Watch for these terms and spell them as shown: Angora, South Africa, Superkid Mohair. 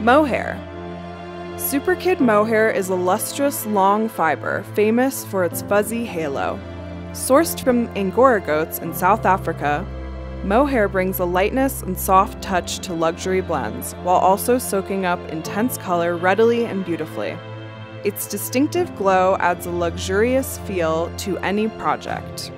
Mohair. Superkid mohair is a lustrous, long fiber, famous for its fuzzy halo. Sourced from Angora goats in South Africa, mohair brings a lightness and soft touch to luxury blends, while also soaking up intense color readily and beautifully. Its distinctive glow adds a luxurious feel to any project.